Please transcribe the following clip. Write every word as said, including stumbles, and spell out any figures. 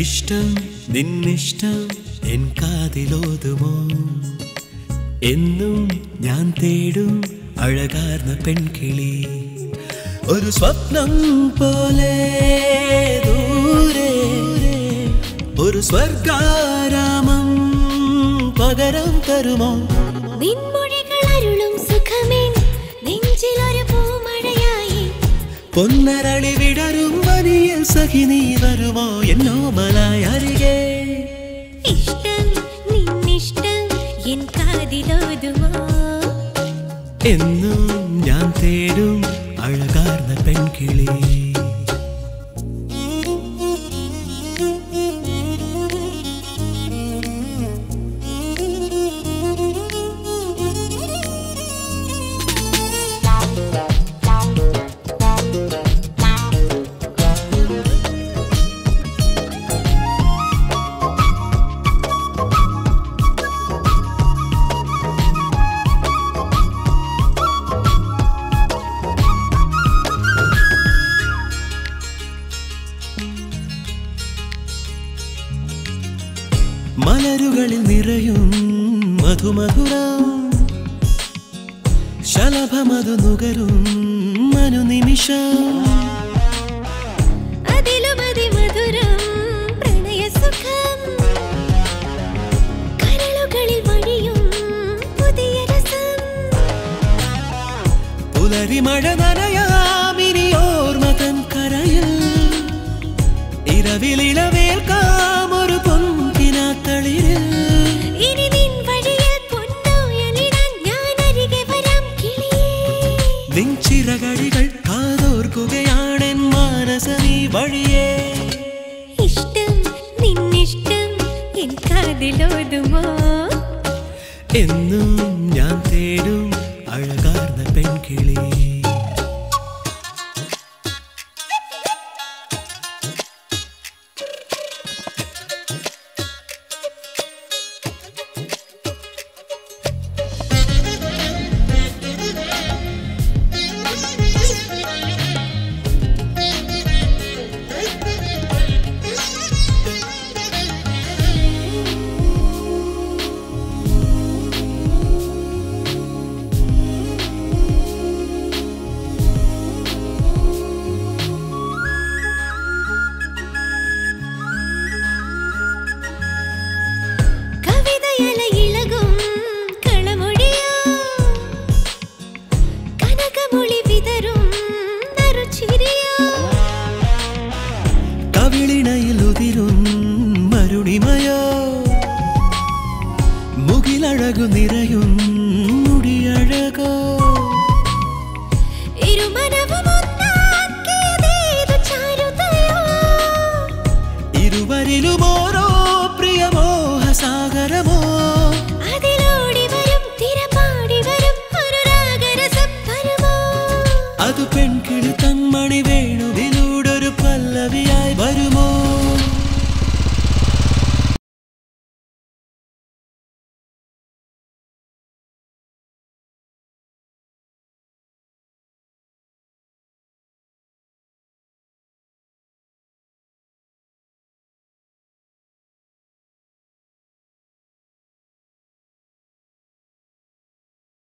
ഇഷ്ടം നിന്നിഷ്ടം എൻ കാതിലോതുമോ എന്നും ഞാൻ തേടും അഴകാർന്ന പെൺകിളി ഒരു സ്വപ്നം പോലെ ദൂരെ ഒരു സ്വർഗാരാമം പകരം തരുമോ നിൻമൊഴികൾ അരുളും സുഖമേ നെഞ്ചിൽ ഒരു പൂമഴയായി പൊന്നരളി വിടരും വനിയിൽ സഖി നീ വരുമോ എന്നോ മലായ അരികെ ഇഷ്ടം നിന്നിഷ്ടം എൻ കാതിലോതുമോ എന്നും ഞാൻ തേടും അഴകാർന്ന പെൺകിളി മലരുകളിൽ നിറയും മധുമധുരം ശലഭമതു നുകരും അനുനിമിഷം അതിലുമതി മധുരം പ്രണയസുഖം കരളുകളിൽ വഴിയും പുതിയ രസം പുലരിമഴ നനയാം ഇനി ഓർമ്മതൻ കരയിൽ ഇരവിലിളവേൽക്കാം ഒരു ചിറകടികൾ കാതോർക്കുകയാണ് മാനസ നീ വഴിയേ ഇഷ്ടം നിന്നിഷ്ടം എൻ കാതിലോതുമോ എന്നും ഞാൻ തേടും അഴകാർന്ന പെൺകിളി മരുണിമയോ മുകിലഴകു നിറയും മുടിയഴകോ ഇരുവരിലുമോ